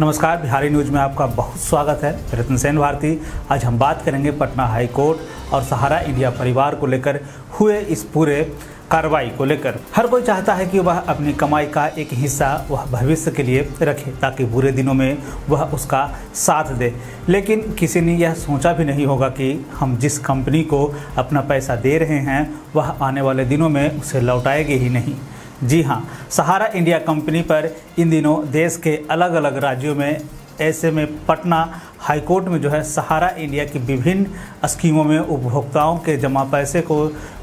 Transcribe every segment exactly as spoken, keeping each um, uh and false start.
नमस्कार, बिहारी न्यूज़ में आपका बहुत स्वागत है। रतन सेन भारती। आज हम बात करेंगे पटना हाई कोर्ट और सहारा इंडिया परिवार को लेकर हुए इस पूरे कार्रवाई को लेकर। हर कोई चाहता है कि वह अपनी कमाई का एक हिस्सा वह भविष्य के लिए रखे ताकि बुरे दिनों में वह उसका साथ दे, लेकिन किसी ने यह सोचा भी नहीं होगा कि हम जिस कंपनी को अपना पैसा दे रहे हैं वह आने वाले दिनों में उसे लौटाएगी ही नहीं। जी हाँ, सहारा इंडिया कंपनी पर इन दिनों देश के अलग अलग राज्यों में, ऐसे में पटना हाई कोर्ट में जो है सहारा इंडिया की विभिन्न स्कीमों में उपभोक्ताओं के जमा पैसे को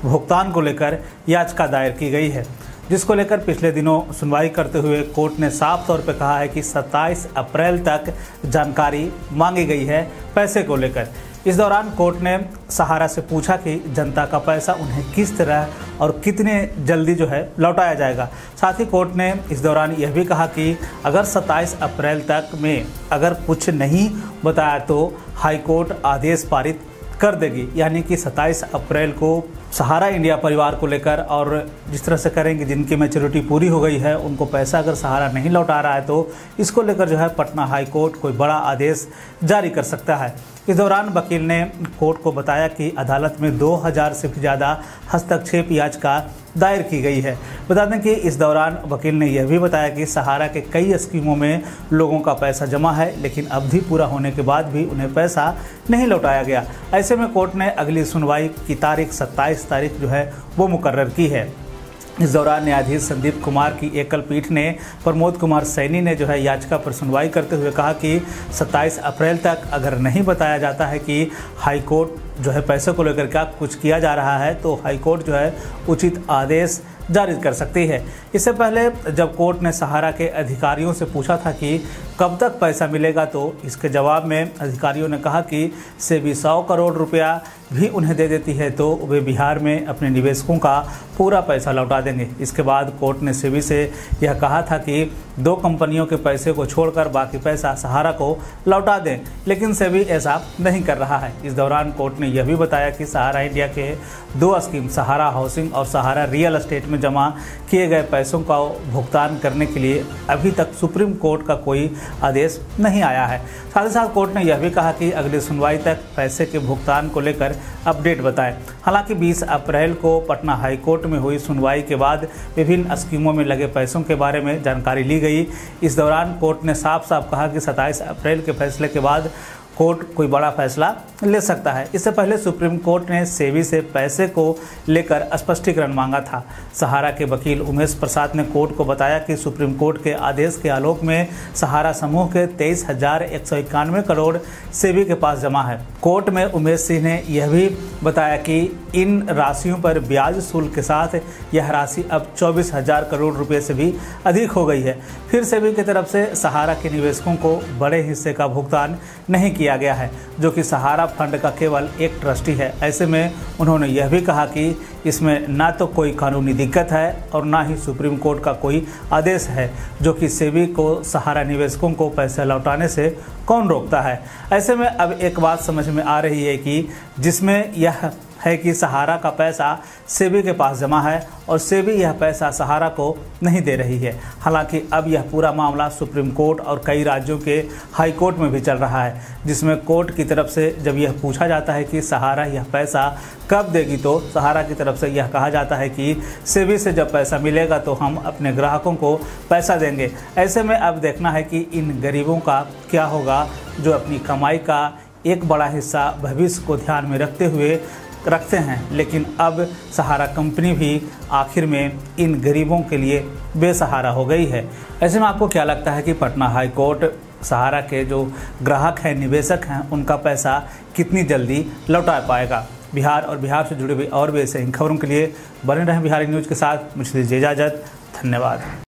भुगतान को लेकर याचिका दायर की गई है, जिसको लेकर पिछले दिनों सुनवाई करते हुए कोर्ट ने साफ तौर पर कहा है कि सत्ताईस अप्रैल तक जानकारी मांगी गई है पैसे को लेकर। इस दौरान कोर्ट ने सहारा से पूछा कि जनता का पैसा उन्हें किस तरह और कितने जल्दी जो है लौटाया जाएगा। साथ ही कोर्ट ने इस दौरान यह भी कहा कि अगर सत्ताईस अप्रैल तक में अगर कुछ नहीं बताया तो हाई कोर्ट आदेश पारित कर देगी, यानी कि सत्ताईस अप्रैल को सहारा इंडिया परिवार को लेकर और जिस तरह से करेंगे जिनकी मैच्योरिटी पूरी हो गई है उनको पैसा अगर सहारा नहीं लौटा रहा है तो इसको लेकर जो है पटना हाई कोर्ट कोई बड़ा आदेश जारी कर सकता है। इस दौरान वकील ने कोर्ट को बताया कि अदालत में दो हज़ार से भी ज़्यादा हस्तक्षेप याचिका दायर की गई है। बता दें कि इस दौरान वकील ने यह भी बताया कि सहारा के कई स्कीमों में लोगों का पैसा जमा है, लेकिन अवधि पूरा होने के बाद भी उन्हें पैसा नहीं लौटाया गया। ऐसे में कोर्ट ने अगली सुनवाई की तारीख सत्ताईस तारीख जो है वो मुकर्रर की है। इस दौरान न्यायाधीश संदीप कुमार की एकल पीठ ने प्रमोद कुमार सैनी ने जो है याचिका पर सुनवाई करते हुए कहा कि सत्ताईस अप्रैल तक अगर नहीं बताया जाता है कि हाई कोर्ट जो है पैसे को लेकर क्या कुछ किया जा रहा है तो हाई कोर्ट जो है उचित आदेश जारी कर सकती है। इससे पहले जब कोर्ट ने सहारा के अधिकारियों से पूछा था कि कब तक पैसा मिलेगा तो इसके जवाब में अधिकारियों ने कहा कि सेबी सौ करोड़ रुपया भी उन्हें दे देती है तो वे बिहार में अपने निवेशकों का पूरा पैसा लौटा देंगे। इसके बाद कोर्ट ने सेबी से यह कहा था कि दो कंपनियों के पैसे को छोड़कर बाकी पैसा सहारा को लौटा दें, लेकिन सेबी ऐसा नहीं कर रहा है। इस दौरान कोर्ट ने यह भी बताया कि सहारा इंडिया के दो स्कीम सहारा हाउसिंग और सहारा रियल एस्टेट में जमा किए गए पैसों का भुगतान करने के लिए अभी तक सुप्रीम कोर्ट का कोई आदेश नहीं आया है। साथ ही साथ कोर्ट ने यह भी कहा कि अगली सुनवाई तक पैसे के भुगतान को लेकर अपडेट बताएं। हालांकि बीस अप्रैल को पटना हाई कोर्ट में हुई सुनवाई के बाद विभिन्न स्कीमों में लगे पैसों के बारे में जानकारी ली गई। इस दौरान कोर्ट ने साफ साफ कहा कि सत्ताईस अप्रैल के फैसले के बाद कोर्ट कोई बड़ा फैसला ले सकता है। इससे पहले सुप्रीम कोर्ट ने सेबी से पैसे को लेकर स्पष्टीकरण मांगा था। सहारा के वकील उमेश प्रसाद ने कोर्ट को बताया कि सुप्रीम कोर्ट के आदेश के आलोक में सहारा समूह के तेईस हजार एक सौ इक्यानवे करोड़ सेबी के पास जमा है। कोर्ट में उमेश सिंह ने यह भी बताया कि इन राशियों पर ब्याज शुल्क के साथ यह राशि अब चौबीस हजार करोड़ रुपये से भी अधिक हो गई है। फिर सेबी की तरफ से सहारा के निवेशकों को बड़े हिस्से का भुगतान नहीं किया गया है, जो कि सहारा फंड का केवल एक ट्रस्टी है। ऐसे में उन्होंने यह भी कहा कि इसमें ना तो कोई कानूनी दिक्कत है और ना ही सुप्रीम कोर्ट का कोई आदेश है, जो कि सेबी को सहारा निवेशकों को पैसा लौटाने से कौन रोकता है। ऐसे में अब एक बात समझ में आ रही है कि जिसमें यह है कि सहारा का पैसा सेबी के पास जमा है और सेबी यह पैसा सहारा को नहीं दे रही है। हालांकि अब यह पूरा मामला सुप्रीम कोर्ट और कई राज्यों के हाई कोर्ट में भी चल रहा है, जिसमें कोर्ट की तरफ से जब यह पूछा जाता है कि सहारा यह पैसा कब देगी तो सहारा की तरफ से यह कहा जाता है कि सेबी से जब पैसा मिलेगा तो हम अपने ग्राहकों को पैसा देंगे। ऐसे में अब देखना है कि इन गरीबों का क्या होगा जो अपनी कमाई का एक बड़ा हिस्सा भविष्य को ध्यान में रखते हुए रखते हैं, लेकिन अब सहारा कंपनी भी आखिर में इन गरीबों के लिए बेसहारा हो गई है। ऐसे में आपको क्या लगता है कि पटना हाई कोर्ट सहारा के जो ग्राहक हैं, निवेशक हैं, उनका पैसा कितनी जल्दी लौटा पाएगा? बिहार और बिहार से जुड़े हुए और भी ऐसे इन खबरों के लिए बने रहें बिहारी न्यूज़ के साथ। मुझे दीजिए इजाज़त, धन्यवाद।